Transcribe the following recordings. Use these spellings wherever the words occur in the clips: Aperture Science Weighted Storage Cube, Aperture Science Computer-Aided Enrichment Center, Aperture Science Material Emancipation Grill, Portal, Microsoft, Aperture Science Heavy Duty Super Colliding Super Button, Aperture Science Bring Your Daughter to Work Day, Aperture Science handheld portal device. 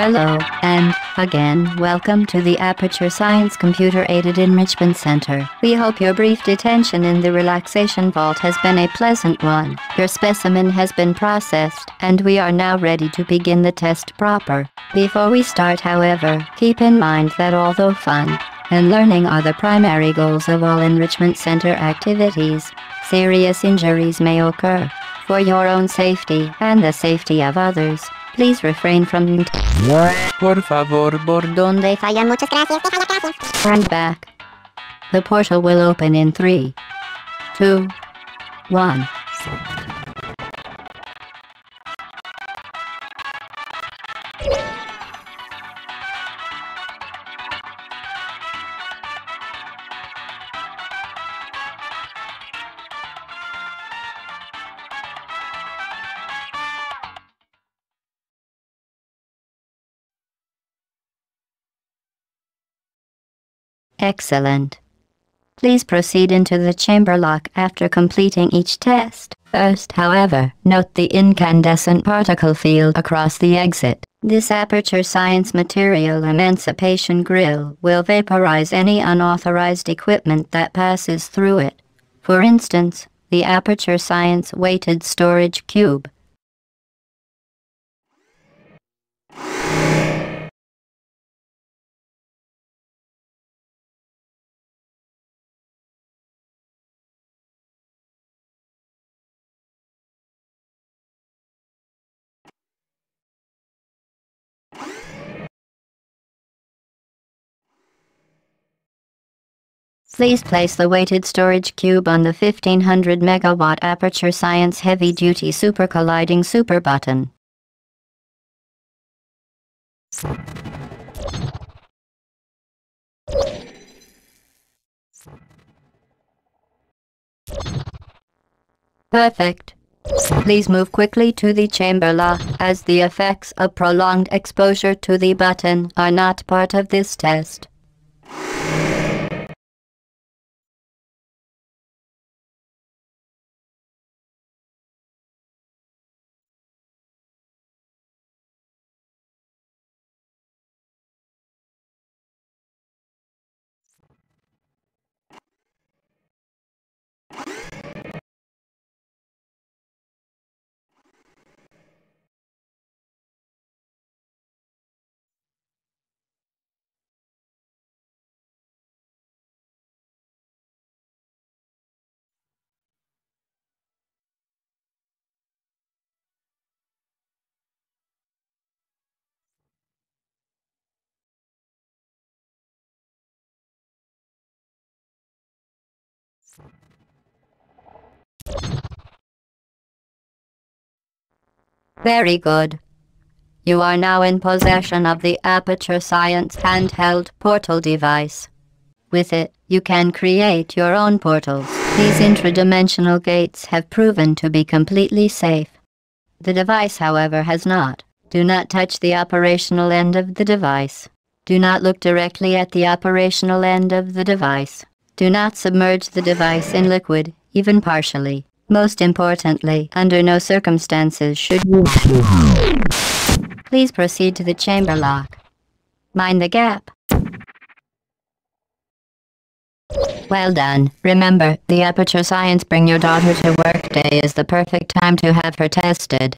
Hello, and, again, welcome to the Aperture Science Computer-Aided Enrichment Center. We hope your brief detention in the relaxation vault has been a pleasant one. Your specimen has been processed, and we are now ready to begin the test proper. Before we start, however, keep in mind that although fun and learning are the primary goals of all Enrichment Center activities, serious injuries may occur. For your own safety, and the safety of others, please refrain from Por favor, donde fallan muchas gracias, gracias. Run back. The portal will open in 3, 2, 1. Excellent. Please proceed into the chamber lock after completing each test. First, however, note the incandescent particle field across the exit. This Aperture Science Material Emancipation Grill will vaporize any unauthorized equipment that passes through it. For instance, the Aperture Science Weighted Storage Cube. Please place the weighted storage cube on the 1500 MW Aperture Science Heavy Duty Super Colliding Super Button. Perfect. Please move quickly to the chamber lock, as the effects of prolonged exposure to the button are not part of this test. Very good. You are now in possession of the Aperture Science handheld portal device. With it, you can create your own portals. These intradimensional gates have proven to be completely safe. The device, however, has not. Do not touch the operational end of the device. Do not look directly at the operational end of the device. Do not submerge the device in liquid, even partially. Most importantly, under no circumstances should you... Please proceed to the chamber lock. Mind the gap. Well done. Remember, the Aperture Science Bring Your Daughter to Work Day is the perfect time to have her tested.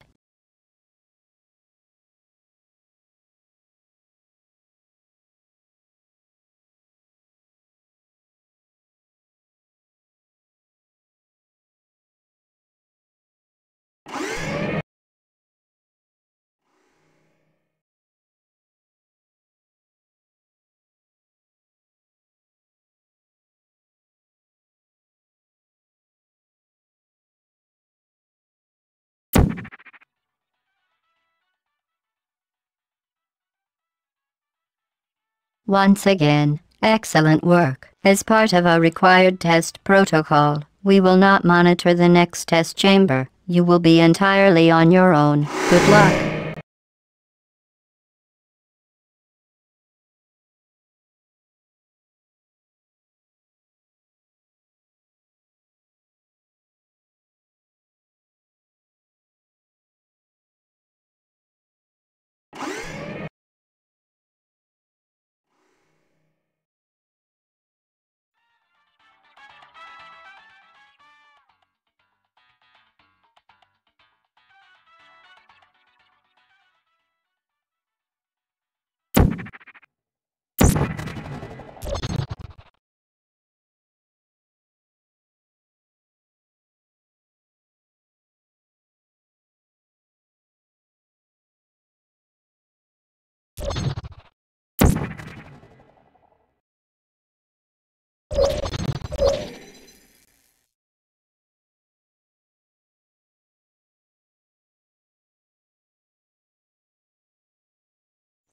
Once again, excellent work. As part of our required test protocol, we will not monitor the next test chamber. You will be entirely on your own. Good luck.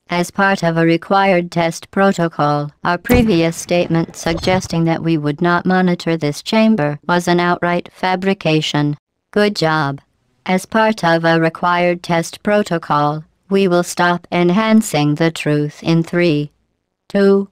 as part of a required test protocol. Our previous statement suggesting that we would not monitor this chamber was an outright fabrication. Good job. As part of a required test protocol, we will stop enhancing the truth in 3, 2,